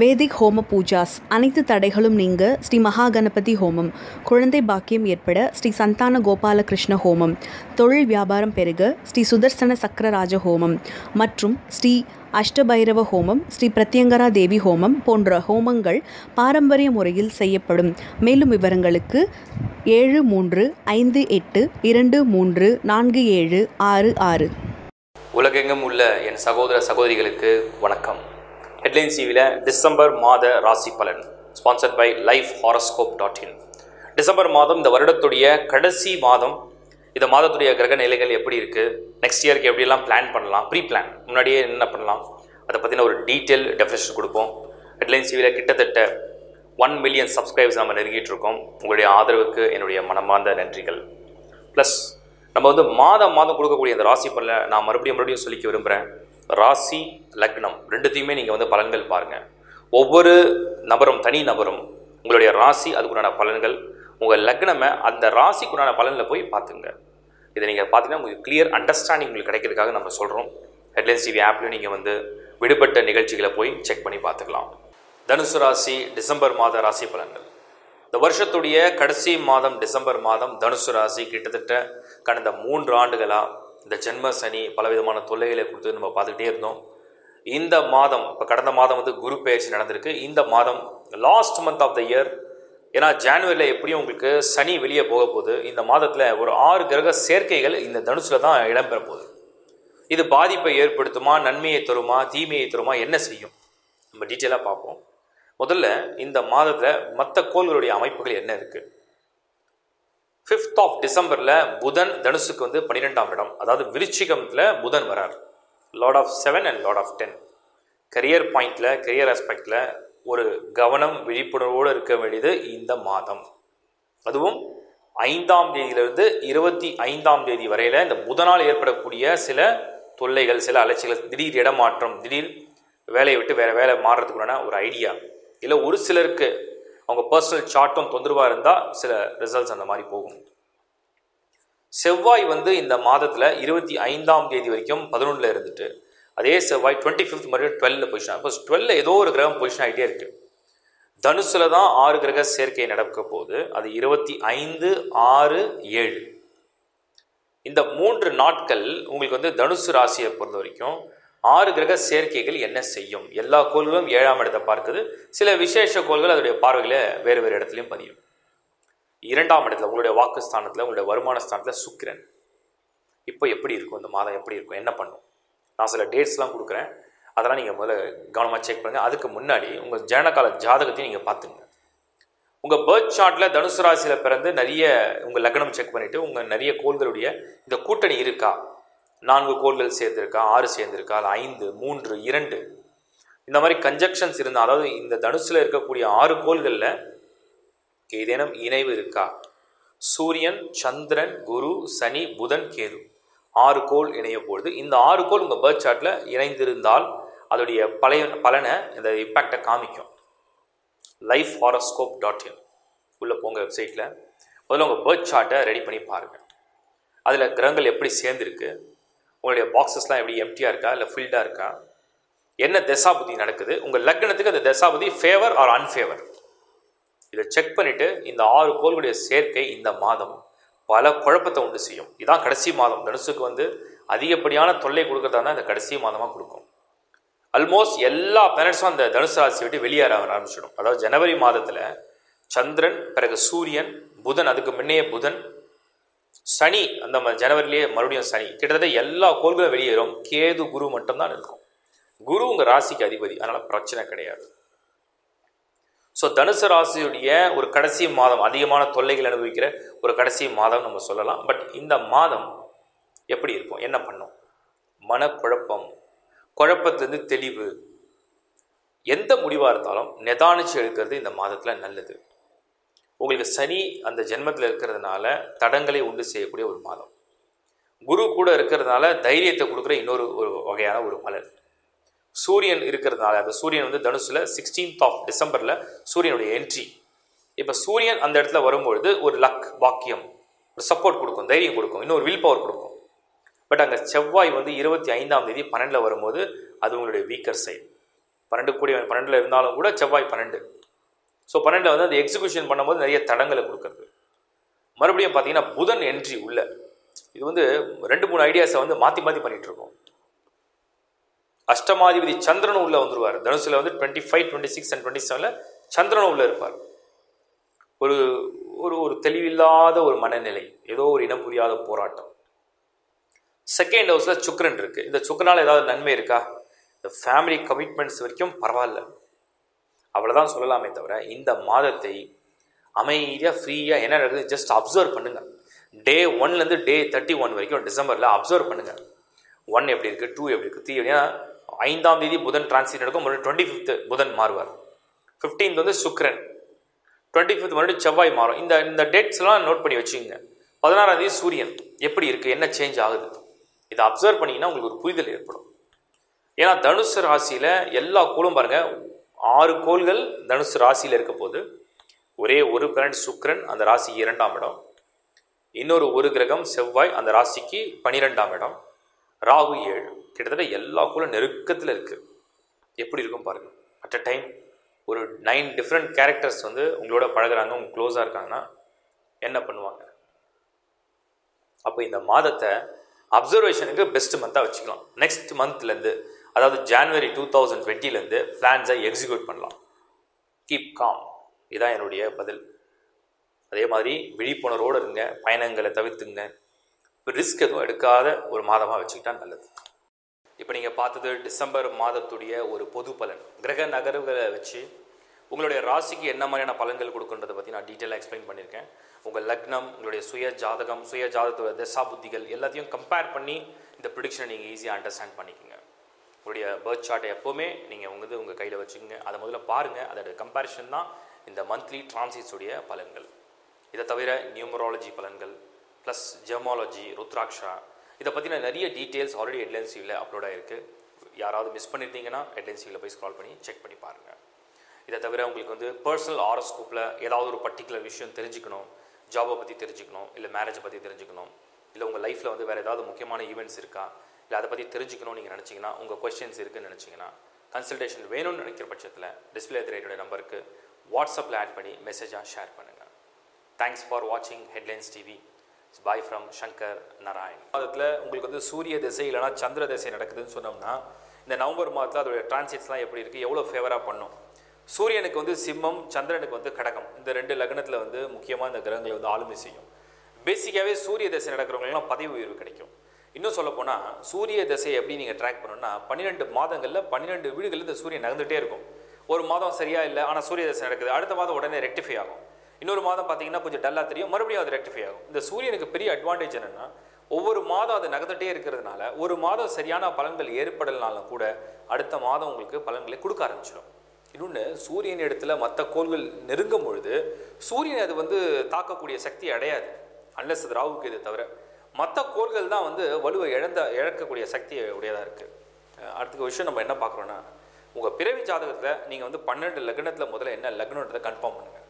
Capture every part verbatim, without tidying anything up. Vedic Homa Pujas, Anitha Tadahalum Ninga, Sri Mahaganapati Homam, Kurante Bakim Yerpeda, Sri Santana Gopala Krishna Homam, Toril Vyabaram Periga, Sri Sudarsana Sakra Raja Homam, Matrum, Sri அஷ்டபைரவ ஹோமம் ஸ்ரீ பிரத்யங்கரா தேவி ஹோமம் போன்ற ஹோமங்கள் பாரம்பரிய முறையில் செய்யப்படும். மேலும் விவரங்களுக்கு ஏழு மூன்று ஐந்து எட்டு இரண்டு மூன்று நான்கு ஏழு ஆறு ஆறு. உலகெங்கும் உள்ள என் சகோதர சகோதரிகளுக்கு வணக்கம். ஹெட்லைன்ஸ் டிவில டிசம்பர் மாத ராசி பலன் sponsored by life horoscope dot in. December மாதம் இந்த வருடத்துடைய கடைசி மாதம். இந்த மாதத்துடைய கிரக நிலைகள் எப்படி இருக்குது, நெக்ஸ்ட் இயருக்கு எப்படியெல்லாம் பிளான் பண்ணலாம், ப்ரீ பிளான் முன்னாடியே என்ன பண்ணலாம், அதை பற்றின ஒரு டீட்டெயில் டெஃபினேஷன் கொடுப்போம். ஹெட்லைன்ஸ் டிவியில் கிட்டத்தட்ட ஒன் மில்லியன் சப்ஸ்கிரைப்ஸ் நம்ம நெருங்கிட்டு இருக்கோம். உங்களுடைய ஆதரவுக்கு என்னுடைய மனமார்ந்த நன்றிகள். ப்ளஸ் நம்ம வந்து மாதம் மாதம் கொடுக்கக்கூடிய அந்த ராசி பலனை நான் மறுபடியும் மறுபடியும் சொல்லிக்க விரும்புகிறேன். ராசி லக்னம் ரெண்டுத்தையுமே நீங்கள் வந்து பலன்கள் பாருங்கள். ஒவ்வொரு நபரும் தனி நபரும் உங்களுடைய ராசி அதுக்குண்டான பலன்கள், உங்கள் லக்னமை அந்த ராசிக்குண்டான பலனில் போய் பார்த்துங்க. இதை நீங்கள் பார்த்தீங்கன்னா உங்களுக்கு கிளியர் அண்டர்ஸ்டாண்டிங் உங்களுக்கு கிடைக்கிறதுக்காக நம்ம சொல்கிறோம். ஹெட்லைன்ஸ் டிவி ஆப்லையும் நீங்கள் வந்து விடுபட்ட நிகழ்ச்சிகளை போய் செக் பண்ணி பார்த்துக்கலாம். தனுசு ராசி டிசம்பர் மாத ராசி பலன்கள். இந்த வருஷத்துடைய கடைசி மாதம் டிசம்பர் மாதம் தனுசு ராசி கிட்டத்தட்ட கடந்த மூன்று ஆண்டுகளாக இந்த ஜென்ம சனி பலவிதமான தொல்லைகளை கொடுத்து நம்ம பார்த்துக்கிட்டே இருந்தோம். இந்த மாதம் இப்போ கடந்த மாதம் வந்து குரு பெயர்ச்சி நடந்திருக்கு. இந்த மாதம் last month of the year, ஏன்னா ஜான்வரியில் எப்படியும் உங்களுக்கு சனி வெளியே போக போகுது. இந்த மாதத்தில் ஒரு ஆறு கிரக சேர்க்கைகள் இந்த தனுசில் தான் இடம்பெற போகுது. இது பாதிப்பை ஏற்படுத்துமா, நன்மையை தருமா, தீமையை தருமா, என்ன செய்யும் நம்ம டீட்டெயிலாக பார்ப்போம். முதல்ல இந்த மாதத்தில் மற்ற கோள்களுடைய அமைப்புகள் என்ன இருக்குது. ஃபிஃப்த் ஆஃப் டிசம்பரில் புதன் தனுசுக்கு வந்து பன்னிரெண்டாம் இடம், அதாவது விருச்சிகத்தில் புதன் வரார். Lord of seven and lord of ten. Career பாயிண்டில், கரியர் ஆஸ்பெக்டில் ஒரு கவனம் விழிப்புணர்வோடு இருக்க வேண்டியது இந்த மாதம். அதுவும் ஐந்தாம் தேதியிலிருந்து இருபத்தி ஐந்தாம் தேதி வரையில் இந்த புதனால் ஏற்படக்கூடிய சில தொல்லைகள், சில அலைச்சல்கள், திடீர் இடமாற்றம், திடீர் வேலையை விட்டு வேறு வேலை மாறுறதுக்குள்ளான ஒரு ஐடியா, இல்லை ஒரு சிலருக்கு அவங்க பர்சனல் சார்ட்டும் தொந்தரவாக இருந்தால் சில ரிசல்ட்ஸ் அந்த மாதிரி போகும். செவ்வாய் வந்து இந்த மாதத்தில் இருபத்தி ஐந்தாம் தேதி வரைக்கும் பதினொன்றில் இருந்துட்டு அதே செவ்வாய் டுவெண்ட்டி ஃபிஃப்த் மறுபடியும் டுவெல்லில் பொசிஷன். அப்போ டுவெல்லில் ஏதோ ஒரு கிரகம் பொசிஷன் ஆகிட்டே இருக்குது. தனுசில் தான் ஆறு கிரக சேர்க்கை நடக்க போது. அது இருபத்தி ஐந்து ஆறு ஏழு. இந்த மூன்று நாட்கள் உங்களுக்கு வந்து தனுசு ராசியை பொறுத்த வரைக்கும் ஆறு கிரக சேர்க்கைகள் என்ன செய்யும். எல்லா கோள்களும் ஏழாம் இடத்தை பார்க்குது. சில விசேஷ கோள்கள் அதனுடைய பார்வைகளை வேறு வேறு இடத்துலையும் பதியும். இரண்டாம் இடத்துல உங்களுடைய வாக்குஸ்தானத்தில், உங்களுடைய வருமான ஸ்தானத்தில் சுக்கிரன். இப்போ எப்படி இருக்கும் இந்த மாதம், எப்படி இருக்கும், என்ன பண்ணும், நான் சில டேட்ஸ்லாம் கொடுக்குறேன். அதெல்லாம் நீங்கள் முதல்ல கவனமாக செக் பண்ணுங்கள். அதுக்கு முன்னாடி உங்கள் ஜனனகால ஜாதகத்தையும் நீங்கள் பார்த்துங்க. உங்கள் பர்த் சார்ட்டில் தனுசு ராசியில் பிறந்து நிறைய உங்கள் லக்னம் செக் பண்ணிவிட்டு உங்கள் நிறைய கோள்களுடைய இந்த கூட்டணி இருக்கா, நான்கு கோள்கள் சேர்ந்துருக்கா, ஆறு சேர்ந்துருக்கா, இல்லை ஐந்து மூன்று இரண்டு இந்த மாதிரி கன்ஜக்ஷன்ஸ் இருந்தால், அதாவது இந்த தனுசில் இருக்கக்கூடிய ஆறு கோள்களில் ஏதேனும் இணைவு இருக்கா. சூரியன், சந்திரன், குரு, சனி, புதன், கேது ஆறு கோள் இணைய பொழுது இந்த ஆறு கோள் உங்கள் பர்த் சார்ட்டில் இணைந்திருந்தால் அதோடைய பழைய பலனை, இந்த இம்பேக்டை காமிக்கும். லைஃப் ஹாரோஸ்கோப் டாட் இன் உள்ளே போங்க. வெப்சைட்டில் முதல்ல உங்கள் பர்த் சார்ட்டை ரெடி பண்ணி பாருங்கள். அதில் கிரகங்கள் எப்படி சேர்ந்துருக்கு, உங்களுடைய பாக்ஸஸ்லாம் எப்படி எம்டியாக இருக்கா இல்லை ஃபுல்டாக இருக்கா, என்ன தசாபுதி நடக்குது உங்கள் லக்னத்துக்கு, அந்த தசாபுதி ஃபேவர் ஆர் அன்ஃபேவர், இதை செக் பண்ணிவிட்டு இந்த ஆறு கோளுடைய சேர்க்கை இந்த மாதம் பல குழப்பத்தை உண்டு செய்யும். இதுதான் கடைசி மாதம். தனுசுக்கு வந்து அதிகப்படியான தொல்லை கொடுக்கறதா தான் இந்த கடைசி மாதமாக கொடுக்கும். ஆல்மோஸ்ட் எல்லா பிளானட்ஸும் அந்த தனுசு ராசியை விட்டு வெளியேற ஆரம்பிச்சிடும். அதாவது ஜனவரி மாதத்தில் சந்திரன், பிறகு சூரியன், புதன், அதுக்கு முன்னையே புதன், சனி, அந்த ஜனவரிலேயே மறுபடியும் சனி, கிட்டத்தட்ட எல்லா கோள்களும் வெளியேறும். கேது குரு மட்டும்தான் இருக்கும். குரு உங்கள் ராசிக்கு அதிபதி, அதனால் பிரச்சனை கிடையாது. ஸோ தனுசு ராசியுடைய ஒரு கடைசி மாதம், அதிகமான தொல்லைகள் அனுபவிக்கிற ஒரு கடைசி மாதம் நம்ம சொல்லலாம். பட் இந்த மாதம் எப்படி இருக்கும், என்ன பண்ணும், மனக்குழப்பம், குழப்பத்திலிருந்து தெளிவு, எந்த முடிவாக இருந்தாலும் நிதானிச்சு எடுக்கிறது இந்த மாதத்தில் நல்லது. உங்களுக்கு சனி அந்த ஜென்மத்தில் இருக்கிறதுனால தடங்களை உண்டு செய்யக்கூடிய ஒரு மாதம். குரு கூட இருக்கிறதுனால தைரியத்தை கொடுக்குற இன்னொரு ஒரு வகையான ஒரு பலன். சூரியன் இருக்கிறதுனால, அந்த சூரியன் வந்து தனுசில் சிக்ஸ்டீன்த் ஆஃப் டிசம்பரில் சூரியனுடைய என்ட்ரி. இப்போ சூரியன் அந்த இடத்துல வரும்பொழுது ஒரு லக் வாக்கியம், ஒரு சப்போர்ட் கொடுக்கும், தைரியம் கொடுக்கும், இன்னொரு வில் பவர் கொடுக்கும். பட் அங்கே செவ்வாய் வந்து இருபத்தி ஐந்தாம் தேதி பன்னெண்டில் வரும்போது அது உங்களுடைய வீக்கர் சைட். பன்னெண்டு கூடியவன் பன்னெண்டில் இருந்தாலும் கூட செவ்வாய் பன்னெண்டு. ஸோ பன்னெண்டில் வந்து அந்த எக்ஸிக்யூஷன் பண்ணும்போது நிறைய தடங்களை கொடுக்குறது. மறுபடியும் பார்த்தீங்கன்னா புதன் என்ட்ரி உள்ள இது வந்து ரெண்டு மூணு ஐடியாஸை வந்து மாற்றி மாற்றி பண்ணிகிட்டு இருக்கோம். அஷ்டமாதிபதி சந்திரனும் உள்ளே வந்துடுவார். தனுசில் வந்து twenty five twenty six and twenty செவனில் சந்திரனும் உள்ளே இருப்பார். ஒரு ஒரு ஒரு தெளிவில்லாத ஒரு மனநிலை, ஏதோ ஒரு இனம் புரியாத போராட்டம். செகண்ட் ஹவுஸில் சுக்கிரன் இருக்குது. இந்த சுக்கிரனால் ஏதாவது நன்மை இருக்கா? இந்த ஃபேமிலி கமிட்மெண்ட்ஸ் வரைக்கும் பரவாயில்ல, அவ்வளோதான் சொல்லலாமே தவிர இந்த மாதத்தை அமைதியாக ஃப்ரீயாக என்ன நடக்குது ஜஸ்ட் அப்சர்வ் பண்ணுங்கள். டே ஒன்லேருந்து டே தேர்ட்டி ஒன் வரைக்கும் டிசம்பரில் அப்சர்வ் பண்ணுங்கள். ஒன் எப்படி இருக்குது, டூ எப்படி இருக்குது, த்ரீ எப்படி. ஏன்னா ஐந்தாம் தேதி புதன் டிரான்சிட் நடக்கும், மறுபடியும் டுவெண்ட்டி ஃபிஃப்த்து புதன் மாறுவார், ஃபிஃப்டீன்த் வந்து சுக்கிரன், டுவெண்ட்டி ஃபிஃப்த் மறுபடியும் செவ்வாய் மாறும். இந்த இந்த டேட்ஸ்லாம் நோட் பண்ணி வச்சுக்கோங்க. பதினாறாம் தேதி சூரியன் எப்படி இருக்குது, என்ன சேஞ்ச் ஆகுது, இதை அப்சர்வ் பண்ணிங்கன்னா உங்களுக்கு ஒரு புரிதல் ஏற்படும். ஏன்னா தனுசு ராசியில் எல்லா கோளும் பாருங்கள், ஆறு கோள்கள் தனுசு ராசியில் இருக்க போது ஒரே ஒரு கிரகன் சுக்கிரன் அந்த ராசி இரண்டாம் இடம், இன்னொரு ஒரு கிரகம் செவ்வாய் அந்த ராசிக்கு பனிரெண்டாம் இடம், ராகு ஏழு. கிட்டத்தட்ட எல்லா கோளும் நெருக்கத்தில் இருக்குது. எப்படி இருக்கும் பாருங்கள். அட் அ டைம் ஒரு நைன் டிஃப்ரெண்ட் கேரக்டர்ஸ் வந்து உங்களோட பழகுறாங்க, உங்க க்ளோஸாக இருக்காங்கன்னா என்ன பண்ணுவாங்க? அப்போ இந்த மாதத்தை அப்சர்வேஷனுக்கு பெஸ்ட் மந்தாக வச்சுக்கலாம். நெக்ஸ்ட் மந்த்லேருந்து, அதாவது ஜான்வரி டூ தௌசண்ட் டுவெண்ட்டிலேருந்து பிளான்ஸை எக்ஸிக்யூட் பண்ணலாம். கீப் காம், இதுதான் என்னுடைய பதில். அதே மாதிரி விழிப்புணர்வோடு இருங்க, பயணங்களை தவிர்த்துங்க, ரிஸ்க் எதுவும் எடுக்காத ஒரு மாதமாக வச்சுக்கிட்டா நல்லது. இப்போ நீங்கள் பார்த்தது டிசம்பர் மாதத்துடைய ஒரு பொது பலன். கிரக நகர்வுகளை வச்சு உங்களுடைய ராசிக்கு என்ன மாதிரியான பலன்கள் கொடுக்குன்றதை பற்றி நான் டீட்டெயிலாக எக்ஸ்பிளைன் பண்ணியிருக்கேன். உங்கள் லக்னம், உங்களுடைய சுய ஜாதகம், சுய ஜாதகத்தோட தசா புத்திகள் எல்லாத்தையும் கம்பேர் பண்ணி இந்த ப்ரெடிக்ஷனை நீங்கள் ஈஸியாக அண்டர்ஸ்டாண்ட் பண்ணிக்கோங்க. உங்களுடைய பர்த் சார்ட்டை எப்போவுமே நீங்கள் உங்க இது உங்கள் கையில் வச்சுக்கோங்க. அதை முதல்ல பாருங்கள். அதோட கம்பேரிஷன் தான் இந்த மந்த்லி டிரான்சிட்ஸுடைய பலன்கள். இதை தவிர நியூமராலஜி பலன்கள் ப்ளஸ் ஜெமாலஜி, ருத்ராட்சா, இதை பற்றின நிறைய டீட்டெயில்ஸ் ஆல்ரெடி ஹெட்லைன்ஸ் டிவியில் அப்லோடாக இருக்குது. யாராவது மிஸ் பண்ணியிருந்தீங்கன்னா ஹெட்லைன்ஸ் டிவியில் போய் ஸ்க்ரால் பண்ணி செக் பண்ணி பாருங்கள். இதை தவிர உங்களுக்கு வந்து பர்சனல் ஹாரோஸ்கோப்பில் ஏதாவது ஒரு பர்டிகுலர் விஷயம் தெரிஞ்சுக்கணும், ஜாபை பற்றி தெரிஞ்சுக்கணும், இல்லை மேரேஜை பற்றி தெரிஞ்சுக்கணும், இல்லை உங்கள் லைஃப்பில் வந்து வேறு ஏதாவது முக்கியமான ஈவெண்ட்ஸ் இருக்கா, இல்லை அதை பற்றி தெரிஞ்சுக்கணும்னு நீங்கள் நினச்சிங்கன்னா, உங்கள் கொஸ்டின்ஸ் இருக்குதுன்னு நினச்சிங்கன்னா, கன்சல்டேஷன் வேணும்னு நினைக்கிற பட்சத்தில் டிஸ்பிளே திரையோட நம்பருக்கு வாட்ஸ்அப்பில் ஆட் பண்ணி மெசேஜாக ஷேர் பண்ணுங்கள். தேங்க்ஸ் ஃபார் வாட்சிங் headlines TV. Bye from Shankar Narayan. மாதத்தில் உங்களுக்கு வந்து சூரிய திசை இல்லைனா சந்திர திசை நடக்குதுன்னு சொன்னோம்னா இந்த நவம்பர் மாதத்தில் அதோடைய டிரான்சிட்ஸ்லாம் எப்படி இருக்குது, எவ்வளோ ஃபேவராக பண்ணும். சூரியனுக்கு வந்து சிம்மம், சந்திரனுக்கு வந்து கடகம். இந்த ரெண்டு லக்னத்தில் வந்து முக்கியமாக இந்த கிரகங்களை வந்து ஆளுமை செய்யும். பேசிக்காகவே சூரிய திசை நடக்கிறவங்களுக்குலாம் பதவி உயர்வு கிடைக்கும். இன்னும் சொல்லப்போனால் சூரிய திசையை எப்படி நீங்கள் ட்ராக் பண்ணணும்னா பன்னிரெண்டு மாதங்களில் பன்னிரெண்டு வீடுகளில் இந்த சூரியன் நகர்ந்துகிட்டே இருக்கும். ஒரு மாதம் சரியாக இல்லை, ஆனால் சூரிய திசை நடக்குது, அடுத்த மாதம் உடனே ரெக்டிஃபை ஆகும். இன்னொரு மாதம் பார்த்தீங்கன்னா கொஞ்சம் டல்லாக தெரியும், மறுபடியும் அது ரெக்டிஃபை ஆகும். இந்த சூரியனுக்கு பெரிய அட்வான்டேஜ் என்னென்னா ஒவ்வொரு மாதம் அது நகர்ந்துகிட்டே இருக்கிறதுனால ஒரு மாதம் சரியான பலன்கள் ஏற்படலைனாலும் கூட அடுத்த மாதம் உங்களுக்கு பலன்களை கொடுக்க ஆரம்பிச்சிடும். இன்னொன்று, சூரியன் இடத்துல மற்ற கோள்கள் நெருங்கும் பொழுது சூரியன் அது வந்து தாக்கக்கூடிய சக்தி அடையாது, அன்லஸ் அது ராகுக்கு. இதை தவிர மற்ற கோள்கள் தான் வந்து வலுவை இழந்த இழக்கக்கூடிய சக்தி உடையதாக இருக்குது. அடுத்த விஷயம் நம்ம என்ன பார்க்குறோன்னா, உங்கள் பிறவி ஜாதகத்தில் நீங்கள் வந்து பன்னெண்டு லக்னத்தில் முதல்ல என்ன லக்னன்றதை கன்ஃபார்ம் பண்ணுங்கள்.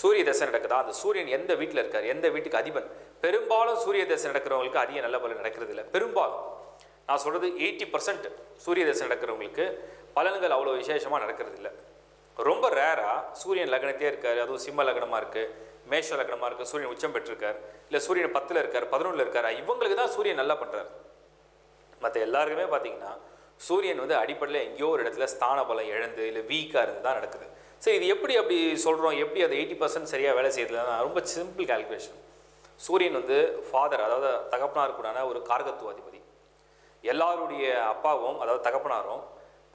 சூரிய தசை நடக்குதா, அந்த சூரியன் எந்த வீட்டில் இருக்கார், எந்த வீட்டுக்கு அதிபன். பெரும்பாலும் சூரிய தசை நடக்கிறவங்களுக்கு அதிக நல்ல பலன் நடக்கிறது இல்லை. பெரும்பாலும் நான் சொல்கிறது எயிட்டி பர்சன்ட் சூரிய தசை நடக்கிறவங்களுக்கு பலன்கள் அவ்வளோ விசேஷமாக நடக்கிறது இல்லை. ரொம்ப ரேராக சூரியன் லக்னத்தையே இருக்கார், அதுவும் சிம்ம லக்னமாக இருக்குது, மேஷ லக்னமாக இருக்குது, சூரியன் உச்சம் பெற்றிருக்கார், இல்லை சூரியன் பத்தில் இருக்கார், பதினொன்றில் இருக்கார், இவங்களுக்கு தான் சூரியன் நல்லா பண்ணுறார். மற்ற எல்லாருக்குமே பார்த்தீங்கன்னா சூரியன் வந்து அடிப்படையில் எங்கேயோ ஒரு இடத்துல ஸ்தான பலம் இழந்து இல்லை வீக்காக இருந்து தான் நடக்குது. சரி, இது எப்படி அப்படி சொல்கிறோம், எப்படி அது எயிட்டி பர்சன்ட் சரியாக வேலை செய்யறதுலன்னா ரொம்ப சிம்பிள் கால்குலேஷன். சூரியன் வந்து ஃபாதர், அதாவது தகப்பனார் கூடான ஒரு காரகத்துவாதிபதி. எல்லாருடைய அப்பாவும் அதாவது தகப்பனாரும்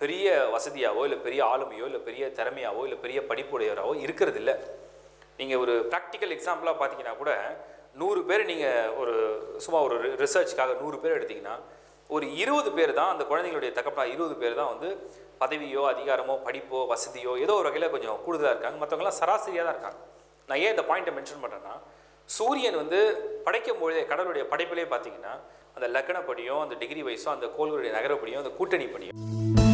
பெரிய வசதியாவோ இல்லை பெரிய ஆளுமையோ இல்லை பெரிய திறமையாவோ இல்லை பெரிய படிப்புடையவராகவோ இருக்கிறது இல்லை. நீங்கள் ஒரு ப்ராக்டிக்கல் எக்ஸாம்பிளாக பார்த்தீங்கன்னா கூட நூறு பேர் நீங்கள் ஒரு சும்மா ஒரு ரிசர்ச்சுக்காக நூறு பேர் எடுத்திங்கன்னா ஒரு இருபது பேர் தான் அந்த குழந்தைங்களுடைய தகப்பனார், இருபது பேர் தான் வந்து பதவியோ அதிகாரமோ படிப்போ வசதியோ ஏதோ ஒரு வகையில் கொஞ்சம் கூடுதலாக இருக்காங்க, மற்றவங்களாம் சராசரியாக தான் இருக்காங்க. நான் ஏன் இந்த பாயிண்ட்டை மென்ஷன் பண்ணுறேன்னா, சூரியன் வந்து படைக்கும் பொழுதே கடவுளுடைய படைப்பிலே பார்த்தீங்கன்னா அந்த லக்னப்படியும் அந்த டிகிரி வயசோ அந்த கோள்களுடைய நகரப்படியும் அந்த கூட்டணி படியும்